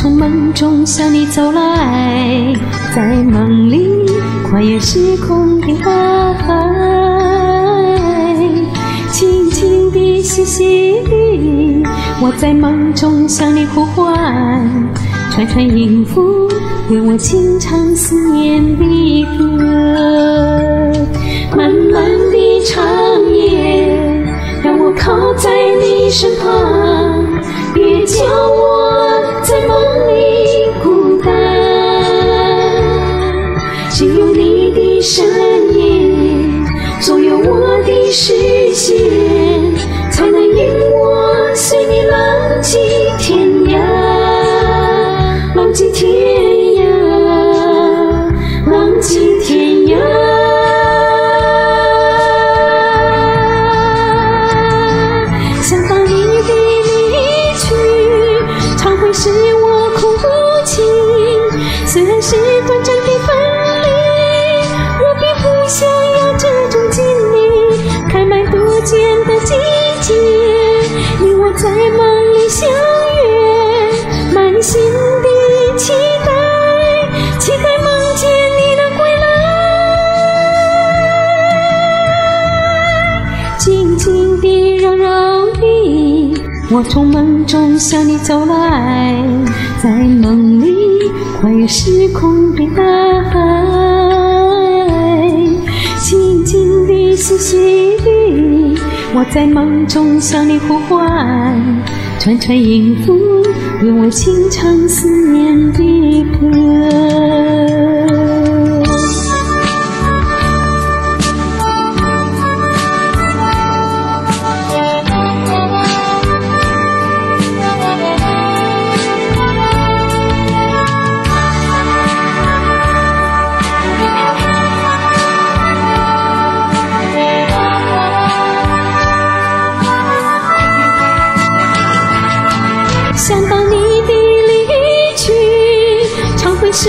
从梦中向你走来，在梦里跨越时空的大海，轻轻地细细地，我在梦中向你呼唤，串串音符为我轻唱思念的歌，漫漫的长夜让我靠在你身旁，别叫我在梦里孤单，只有你的身影总有我的视线，才能引我随你浪迹天涯，浪迹天涯，浪迹天涯。是我哭泣，虽然是短暂的分离，我并不想要这种经历，开满不见的季节，你我在梦里相约，满心的期待，期待梦见你能归来，静静地柔柔地，我从梦中向你走来，在梦里跨越时空的大海，轻轻地细细地，我在梦中向你呼唤，串串音符为我轻唱思念的歌。想到你的离去，常会使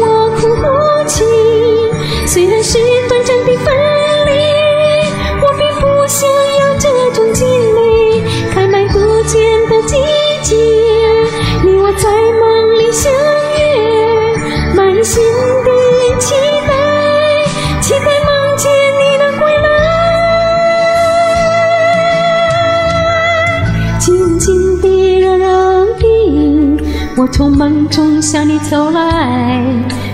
我哭泣，虽然是短暂的分离，我并不想要这种经历，开满不见的季节，你我在梦里相约，满心的期待，期待梦见你能归来，静静地柔柔，我从梦中向你走来，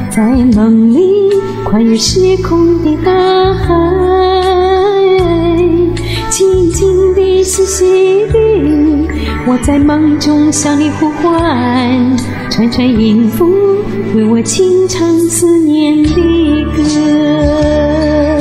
在梦里跨越时空的大海，静静地细细地，我在梦中向你呼唤，串串音符为我轻唱思念的歌。